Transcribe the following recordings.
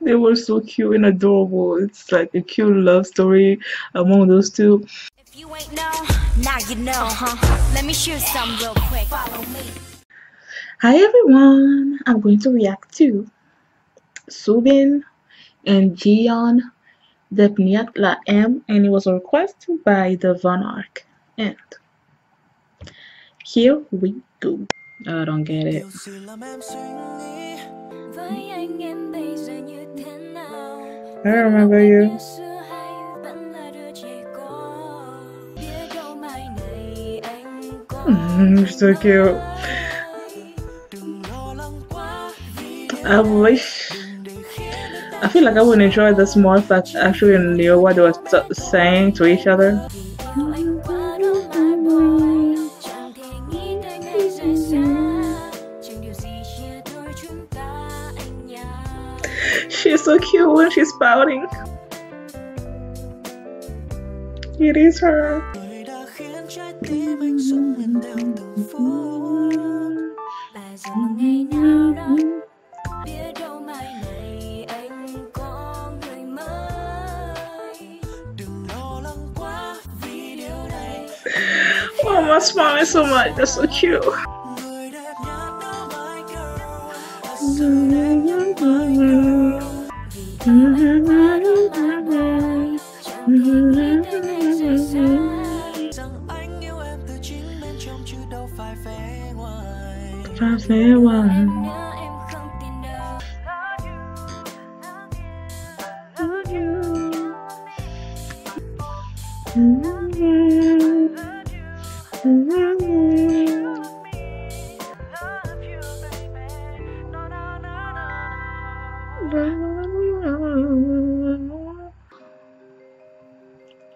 They were so cute and adorable. It's like a cute love story among those two. If you ain't know, now you know, huh? Let me shoot some real quick. Follow me. Hi everyone, I'm going to react to Soobin and Jiyeon, Đẹp Nhất Là Em, and it was a request by the Von Arc. And here we go. I don't get it. I remember you. So cute. I wish. I feel like I would enjoy this more if I actually knew what they were saying to each other. She's so cute when she's pouting. It is her. Oh, my smile is so much. That's so cute.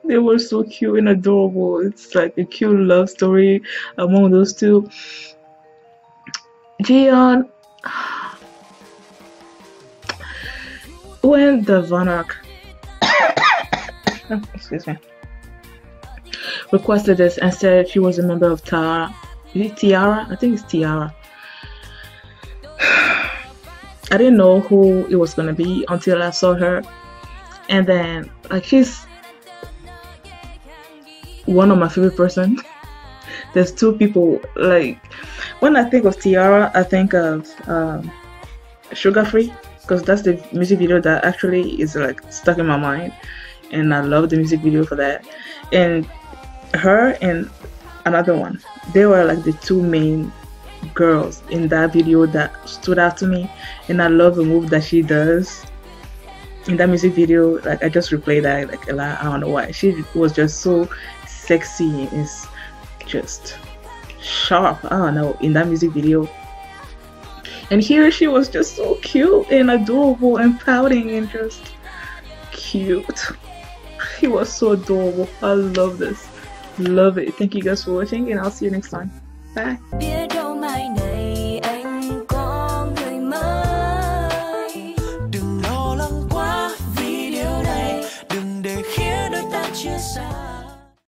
They were so cute and adorable. It's like a cute love story among those two. Jiyeon, when the Von Arc excuse me, requested this and said she was a member of T-ara. Is it T-ara? I think it's T-ara. I didn't know who it was gonna be until I saw her, and then like she's one of my favorite person. There's two people, like when I think of T-ara, I think of Sugar Free, because that's the music video that actually is like stuck in my mind, and I love the music video for that. And her and another one, they were like the two main girls in that video that stood out to me, and I love the move that she does in that music video. Like I just replay that like a lot. I don't know why. She was just so sexy and is just sharp, I don't know, in that music video. And here she was just so cute and adorable and pouting and just cute. She was so adorable. I love this. Love it. Thank you guys for watching, and I'll see you next time. Bye.